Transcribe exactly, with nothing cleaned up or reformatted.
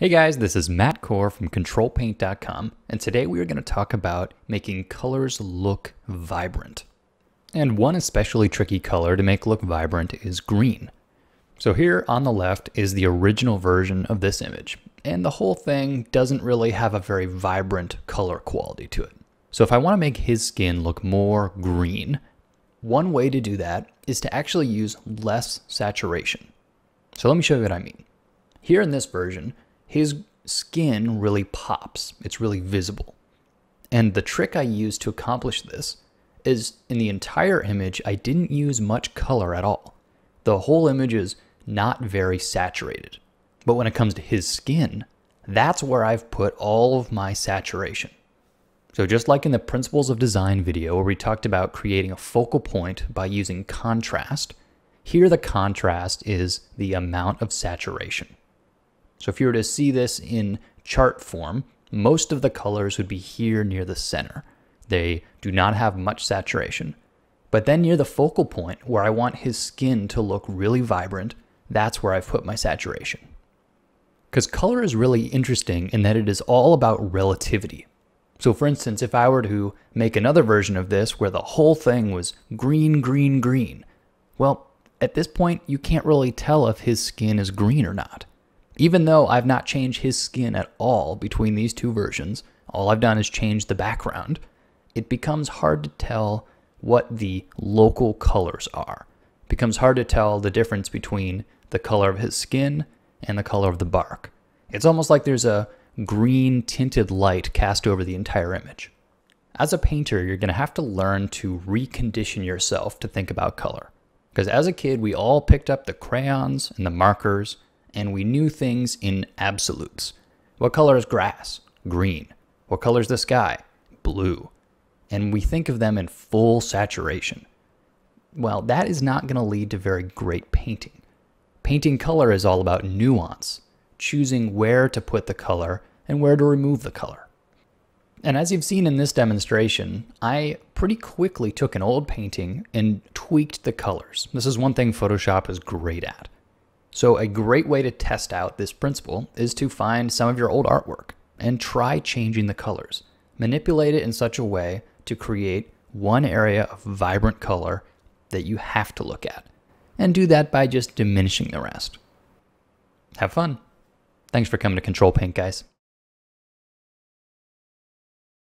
Hey guys, this is Matt Kohr from Control Paint dot com, and today we are going to talk about making colors look vibrant. And one especially tricky color to make look vibrant is green. So here on the left is the original version of this image, and the whole thing doesn't really have a very vibrant color quality to it. So if I want to make his skin look more green, one way to do that is to actually use less saturation. So let me show you what I mean. Here in this version, his skin really pops. It's really visible. And the trick I used to accomplish this is in the entire image, I didn't use much color at all. The whole image is not very saturated. But when it comes to his skin, that's where I've put all of my saturation. So just like in the Principles of Design video where we talked about creating a focal point by using contrast, here the contrast is the amount of saturation. So if you were to see this in chart form, most of the colors would be here near the center. They do not have much saturation. But then near the focal point where I want his skin to look really vibrant, that's where I've put my saturation. Because color is really interesting in that it is all about relativity. So for instance, if I were to make another version of this where the whole thing was green, green, green, well, at this point, you can't really tell if his skin is green or not. Even though I've not changed his skin at all between these two versions, all I've done is change the background, it becomes hard to tell what the local colors are. It becomes hard to tell the difference between the color of his skin and the color of the bark. It's almost like there's a green tinted light cast over the entire image. As a painter, you're going to have to learn to recondition yourself to think about color. Because as a kid, we all picked up the crayons and the markers, and we knew things in absolutes. What color is grass? Green. What color is the sky? Blue. And we think of them in full saturation. Well, that is not going to lead to very great painting. Painting color is all about nuance, choosing where to put the color and where to remove the color. And as you've seen in this demonstration, I pretty quickly took an old painting and tweaked the colors. This is one thing Photoshop is great at. So a great way to test out this principle is to find some of your old artwork and try changing the colors. Manipulate it in such a way to create one area of vibrant color that you have to look at. And do that by just diminishing the rest. Have fun. Thanks for coming to Control Paint, guys.